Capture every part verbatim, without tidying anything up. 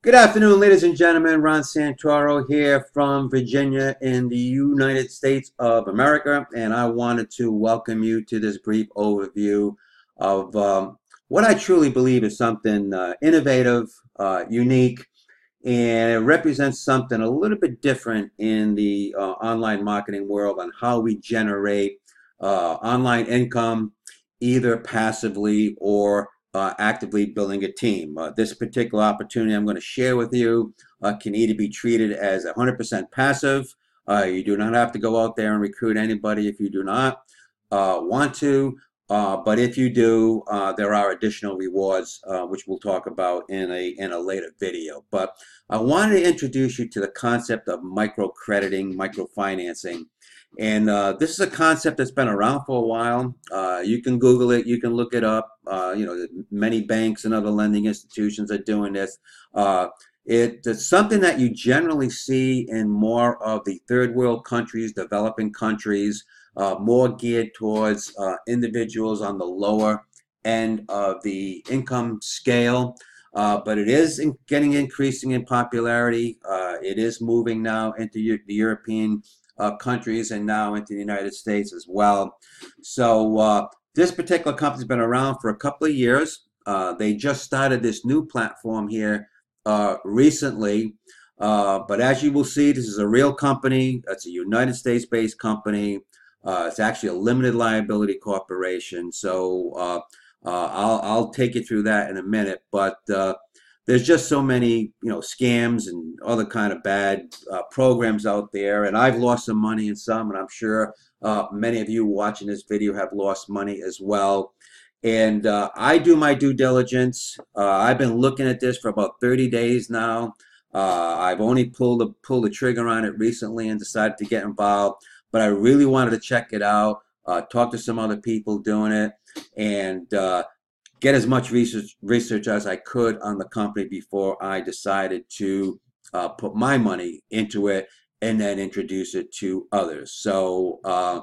Good afternoon, ladies and gentlemen. Ron Santoro here from Virginia in the United States of America, and I wanted to welcome you to this brief overview of um, what I truly believe is something uh, innovative, uh, unique, and it represents something a little bit different in the uh, online marketing world on how we generate uh, online income, either passively or Uh, actively building a team. Uh, this particular opportunity I'm going to share with you uh, can either be treated as one hundred percent passive. Uh, you do not have to go out there and recruit anybody if you do not uh, want to. Uh, but if you do, uh, there are additional rewards, uh, which we'll talk about in a in a later video. But I wanted to introduce you to the concept of microcrediting, microfinancing. And uh, this is a concept that's been around for a while. Uh, you can Google it. You can look it up. Uh, you know, many banks and other lending institutions are doing this. Uh, it, it's something that you generally see in more of the third world countries, developing countries, uh, more geared towards uh, individuals on the lower end of the income scale. Uh, but it is in getting increasing in popularity. Uh, it is moving now into the European Uh, countries and now into the United States as well. So uh, this particular company's been around for a couple of years. Uh, they just started this new platform here uh, recently. Uh, but as you will see, this is a real company. It's a United States-based company. Uh, it's actually a limited liability corporation. So uh, uh, I'll, I'll take you through that in a minute. But uh, there's just so many, you know, scams and other kind of bad uh, programs out there, and I've lost some money in some, and I'm sure uh, many of you watching this video have lost money as well. And uh, I do my due diligence. Uh, I've been looking at this for about thirty days now. Uh, I've only pulled the pulled the trigger on it recently and decided to get involved, but I really wanted to check it out, uh, talk to some other people doing it, and Uh, get as much research research as I could on the company before I decided to uh, put my money into it and then introduce it to others. So uh,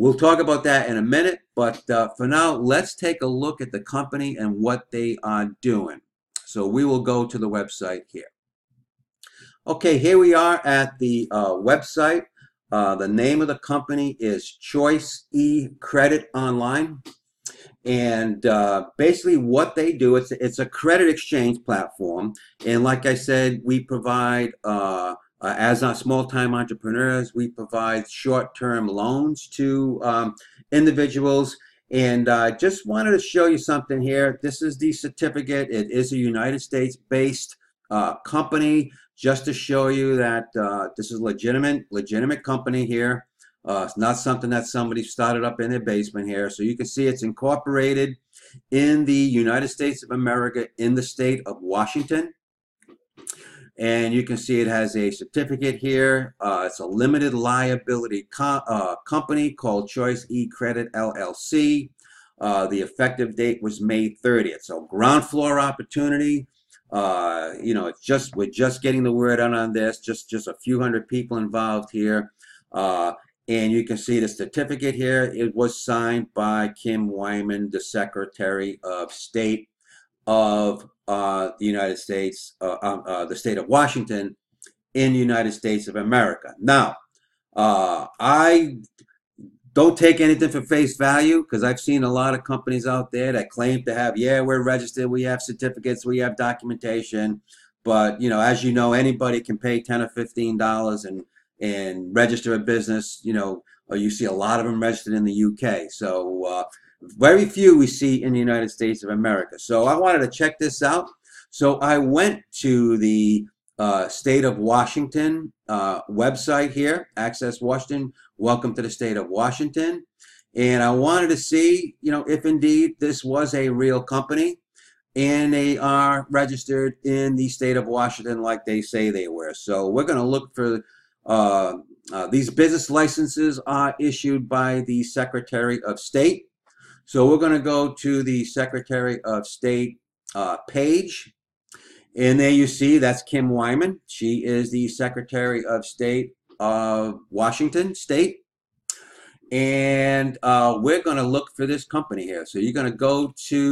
we'll talk about that in a minute, but uh, for now, let's take a look at the company and what they are doing. So we will go to the website here. Okay, here we are at the uh, website. Uh, the name of the company is Choice E-Credit Online. And uh, basically what they do, it's, it's a credit exchange platform. And like I said, we provide, uh, uh, as our small-time entrepreneurs, we provide short-term loans to um, individuals. And I uh, just wanted to show you something here. This is the certificate. It is a United States-based uh, company, just to show you that uh, this is a legitimate, legitimate company here. Uh, it's not something that somebody started up in their basement here. So you can see it's incorporated in the United States of America in the state of Washington. And you can see it has a certificate here. Uh, it's a limited liability co uh, company called Choice E-Credit L L C. Uh, the effective date was May thirtieth. So ground floor opportunity. Uh, you know, it's just we're just getting the word out on this. Just, just a few hundred people involved here. Uh, And you can see the certificate here. It was signed by Kim Wyman, the Secretary of State of uh, the United States, uh, uh, the state of Washington in the United States of America. Now, uh, I don't take anything for face value because I've seen a lot of companies out there that claim to have, yeah, we're registered, we have certificates, we have documentation. But, you know, as you know, anybody can pay ten or fifteen dollars and and register a business, you know, or you see a lot of them registered in the U K. So uh, very few we see in the United States of America. So I wanted to check this out. So I went to the uh, state of Washington uh, website here, Access Washington. Welcome to the state of Washington. And I wanted to see, you know, if indeed this was a real company and they are registered in the state of Washington like they say they were. So we're going to look for Uh, uh, these business licenses are issued by the Secretary of State. So we're going to go to the Secretary of State uh, page. And there you see that's Kim Wyman. She is the Secretary of State of Washington State. And uh, we're going to look for this company here. So you're going to go to,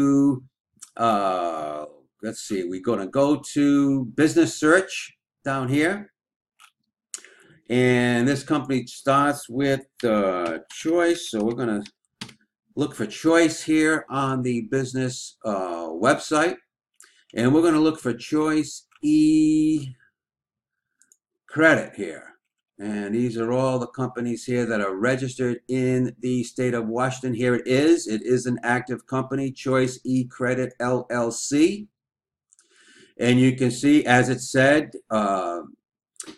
uh, let's see, we're going to go to business search down here. And this company starts with uh, Choice. So we're going to look for Choice here on the business uh, website. And we're going to look for Choice E-Credit here. And these are all the companies here that are registered in the state of Washington. Here it is. It is an active company, Choice E-Credit L L C. And you can see, as it said, uh,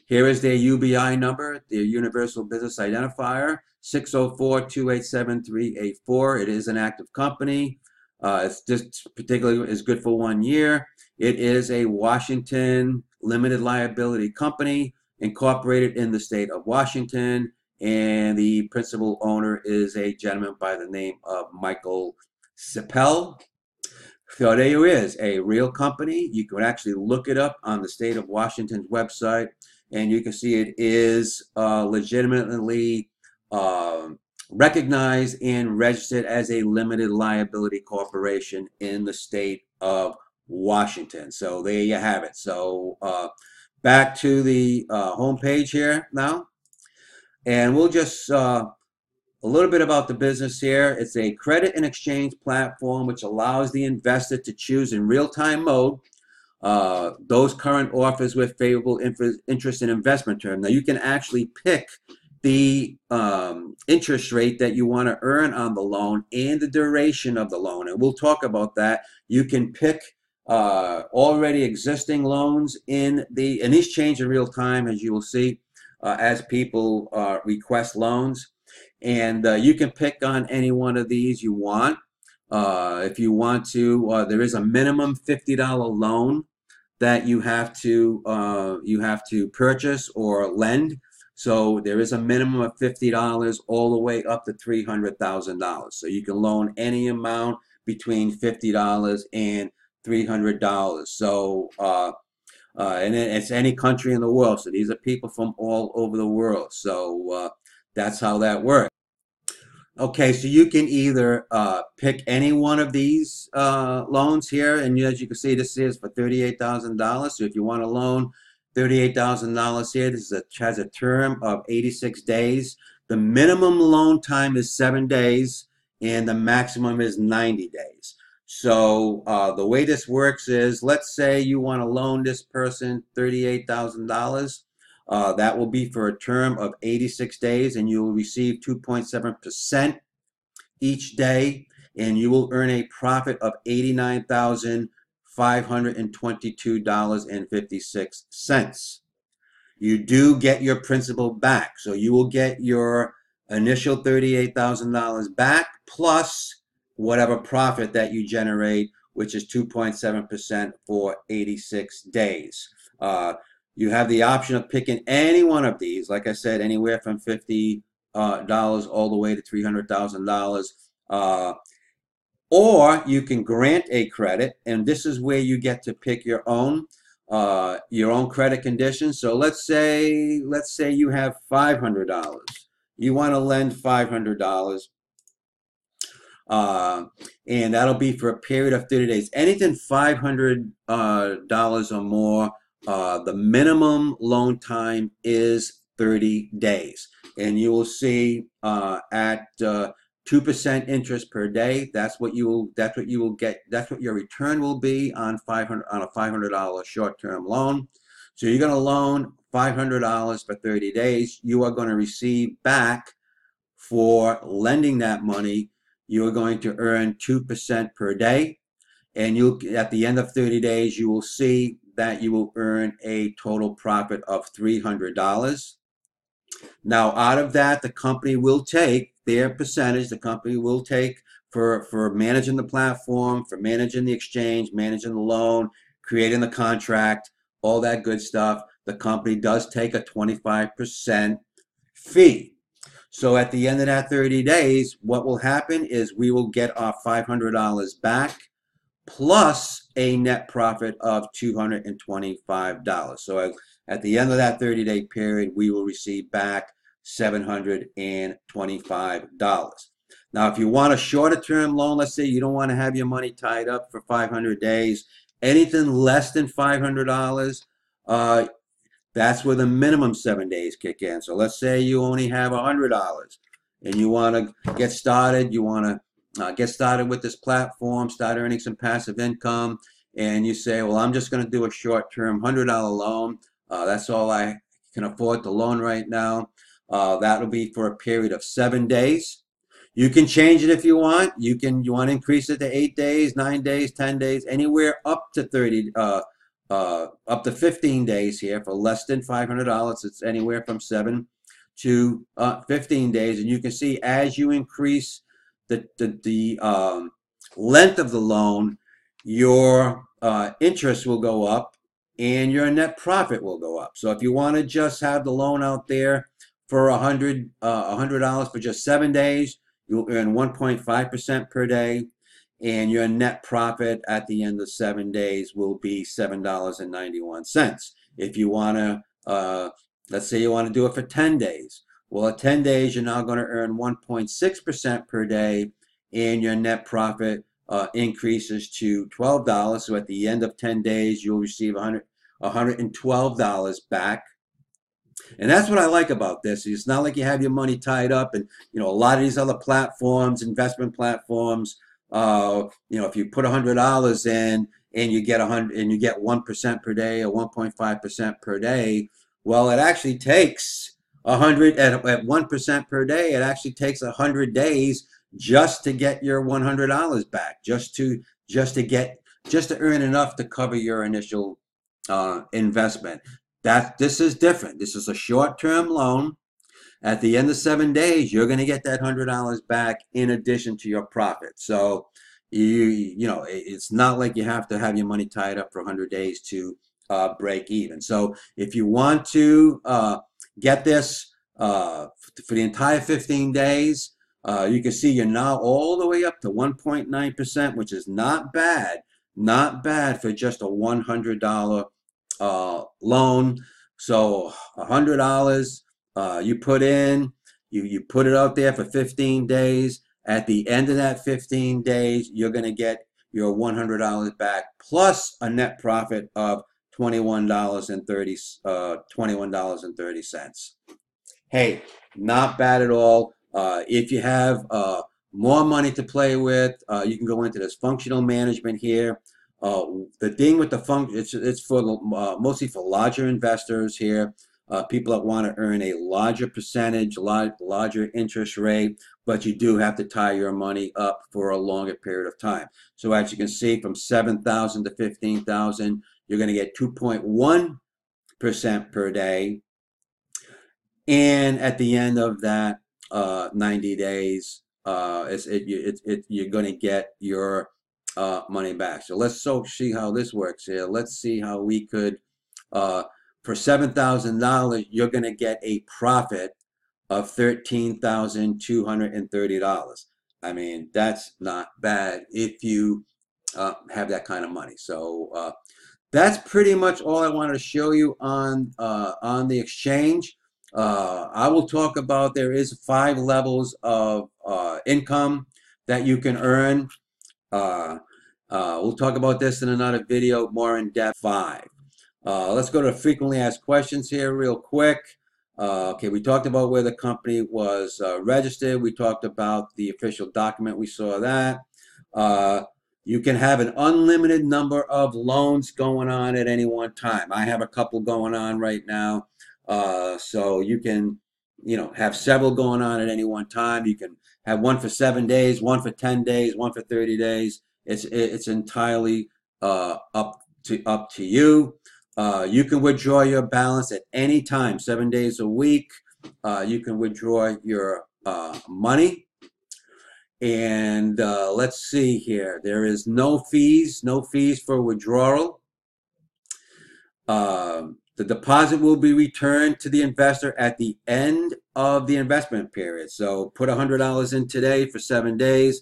here is their U B I number, their Universal Business Identifier, six oh four, two eight seven, three eight four. It is an active company. Uh, it's just particularly is good for one year. It is a Washington limited liability company, incorporated in the state of Washington, and the principal owner is a gentleman by the name of Michael Sipel. So there you is, a real company. You can actually look it up on the state of Washington's website, and you can see it is uh, legitimately uh, recognized and registered as a limited liability corporation in the state of Washington. So there you have it. So uh, back to the uh, home page here now, and we'll just uh, a little bit about the business here. It's a credit and exchange platform which allows the investor to choose in real-time mode uh, those current offers with favorable interest and investment term. Now you can actually pick the um, interest rate that you want to earn on the loan and the duration of the loan, and we'll talk about that. You can pick Uh, already existing loans in the, and these change in real time, as you will see, uh, as people uh, request loans. And uh, you can pick on any one of these you want. Uh, if you want to, uh, there is a minimum fifty dollar loan that you have to uh, you have to purchase or lend. So there is a minimum of fifty dollars all the way up to three hundred thousand dollars. So you can loan any amount between fifty dollars and three hundred dollars. So uh, uh, and it's any country in the world, so these are people from all over the world. So uh, that's how that works. Okay, so you can either uh, pick any one of these uh, loans here, and as you can see, this is for thirty-eight thousand dollars. So if you want to loan thirty-eight thousand dollars here, this is a, has a term of eighty-six days. The minimum loan time is seven days, and the maximum is ninety days. So uh, the way this works is, let's say you want to loan this person thirty-eight thousand dollars. Uh, that will be for a term of eighty-six days, and you will receive two point seven percent each day, and you will earn a profit of eighty-nine thousand five hundred twenty-two dollars and fifty-six cents. You do get your principal back, so you will get your initial thirty-eight thousand dollars back plus whatever profit that you generate, which is two point seven percent for eighty-six days. Uh, you have the option of picking any one of these, like I said, anywhere from fifty dollars uh, all the way to three hundred thousand dollars. Uh, or you can grant a credit, and this is where you get to pick your own uh, your own credit conditions. So let's say, let's say you have five hundred dollars. You want to lend five hundred dollars. Uh, and that'll be for a period of thirty days. Anything five hundred dollars uh, or more, uh, the minimum loan time is thirty days. And you will see uh, at uh, two percent interest per day, that's what you will, that's what you will get, that's what your return will be on five hundred on a five hundred dollar short-term loan. So you're going to loan five hundred dollars for thirty days. You are going to receive back for lending that money, you are going to earn two percent per day, and you at the end of thirty days, you will see that you will earn a total profit of three hundred dollars. Now, out of that, the company will take their percentage, the company will take for, for managing the platform, for managing the exchange, managing the loan, creating the contract, all that good stuff. The company does take a twenty-five percent fee. So at the end of that thirty days, what will happen is we will get our five hundred dollars back plus a net profit of two hundred twenty-five dollars. So at the end of that thirty day period, we will receive back seven hundred twenty-five dollars. Now, if you want a shorter term loan, let's say you don't want to have your money tied up for five hundred days Anything less than five hundred dollars, uh, that's where the minimum seven days kick in. So let's say you only have one hundred dollars and you want to get started. You want to uh, get started with this platform, start earning some passive income. And you say, well, I'm just going to do a short-term one hundred dollar loan. Uh, that's all I can afford to loan right now. Uh, that'll be for a period of seven days. You can change it if you want. You can you want to increase it to eight days, nine days, ten days, anywhere up to thirty, uh, uh, up to fifteen days here for less than five hundred dollars. It's anywhere from seven to uh, fifteen days, and you can see as you increase the the, the um, length of the loan, your uh, interest will go up and your net profit will go up. So if you want to just have the loan out there for a hundred uh, one hundred dollars for just seven days, you'll earn one point five percent per day, and your net profit at the end of seven days will be seven dollars and ninety-one cents. If you want to, uh, let's say you want to do it for ten days. Well, at ten days, you're now going to earn one point six percent per day, and your net profit uh, increases to twelve dollars. So at the end of ten days, you'll receive one hundred, one hundred twelve dollars back. And that's what I like about this. It's not like you have your money tied up, and you know a lot of these other platforms, investment platforms. Uh, you know, if you put a hundred dollars in and you get a hundred and you get one percent per day or one point five percent per day, well, it actually takes a hundred at at one percent per day. It actually takes a hundred days just to get your one hundred dollars back, just to just to get just to earn enough to cover your initial uh, investment. That this is different. This is a short-term loan. At the end of seven days, you're going to get that one hundred dollars back in addition to your profit. So, you you know, it's not like you have to have your money tied up for one hundred days to uh, break even. So if you want to uh, get this uh, for the entire fifteen days, uh, you can see you're now all the way up to one point nine percent, which is not bad. Not bad for just a one hundred dollar uh loan. So a hundred dollars, uh you put in, you you put it out there for fifteen days. At the end of that fifteen days, you're going to get your one hundred dollars back plus a net profit of twenty-one dollars and thirty cents. Hey, not bad at all. Uh if you have uh more money to play with, uh you can go into this functional management here. Uh, the thing with the function, it's, it's for uh, mostly for larger investors here, uh, people that want to earn a larger percentage, large, larger interest rate, but you do have to tie your money up for a longer period of time. So as you can see, from seven thousand to fifteen thousand, you're going to get two point one percent per day. And at the end of that uh, ninety days, uh, it's, it, it, it, you're going to get your Uh, money back. So let's so see how this works here. Let's see how we could, uh, for seven thousand dollars, you're going to get a profit of thirteen thousand two hundred thirty dollars. I mean, that's not bad if you uh, have that kind of money. So uh, that's pretty much all I wanted to show you on, uh, on the exchange. Uh, I will talk about there is five levels of uh, income that you can earn. Uh, uh, we'll talk about this in another video, more in depth. Five. Uh, let's go to frequently asked questions here real quick. Uh, okay, we talked about where the company was uh, registered. We talked about the official document. We saw that. Uh, you can have an unlimited number of loans going on at any one time. I have a couple going on right now. Uh, so you can, you know, have several going on at any one time. You can have one for seven days, one for ten days, one for thirty days. It's it's entirely uh, up to up to you. Uh, you can withdraw your balance at any time, seven days a week. Uh, you can withdraw your uh, money. And uh, let's see here. There is no fees, no fees for withdrawal. Uh, The deposit will be returned to the investor at the end of the investment period. So put one hundred dollars in today for seven days.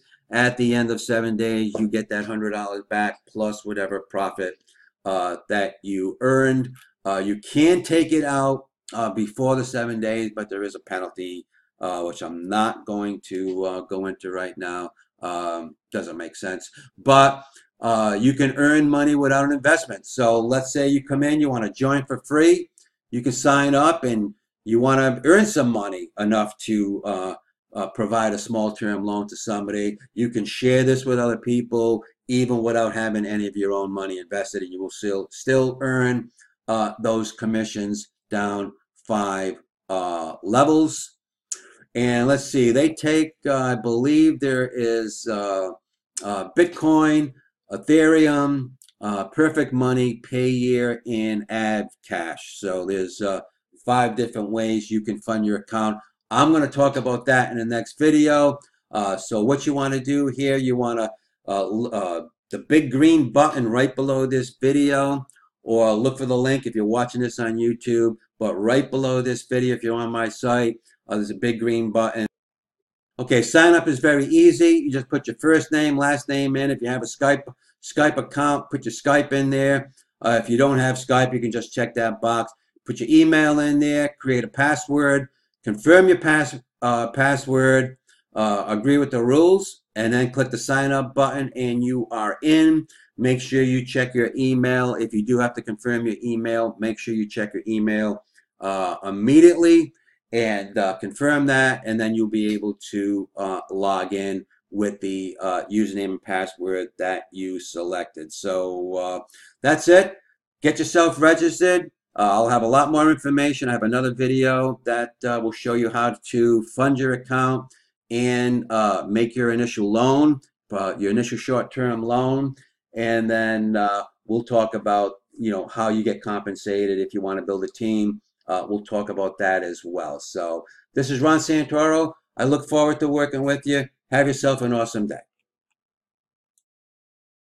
At the end of seven days, you get that one hundred dollars back plus whatever profit uh, that you earned. Uh, you can take it out uh, before the seven days, but there is a penalty, uh, which I'm not going to uh, go into right now. Um, doesn't make sense. But Uh, you can earn money without an investment. So let's say you come in, you want to join for free, you can sign up and you want to earn some money enough to uh, uh, provide a small term loan to somebody. You can share this with other people even without having any of your own money invested, and you will still still earn uh, those commissions down five uh, levels. And let's see, they take, uh, I believe there is uh, uh, Bitcoin, Ethereum, uh, Perfect Money, Payeer, and AdCash. So there's uh, five different ways you can fund your account. I'm going to talk about that in the next video. Uh, so what you want to do here, you want to, uh, uh, the big green button right below this video, or look for the link if you're watching this on YouTube. But right below this video, if you're on my site, uh, there's a big green button. Okay, sign up is very easy. You just put your first name, last name in. If you have a Skype Skype account, put your Skype in there. Uh, if you don't have Skype, you can just check that box. Put your email in there, create a password, confirm your pass, uh, password, uh, agree with the rules, and then click the sign up button and you are in. Make sure you check your email. If you do have to confirm your email, make sure you check your email uh, immediately. And uh, confirm that, and then you'll be able to uh, log in with the uh, username and password that you selected. So uh, that's it. Get yourself registered. Uh, I'll have a lot more information. I have another video that uh, will show you how to fund your account and uh, make your initial loan, uh, your initial short-term loan, and then uh, we'll talk about, you know, how you get compensated if you want to build a team. Uh, we'll talk about that as well. So this is Ron Santoro. I look forward to working with you. Have yourself an awesome day.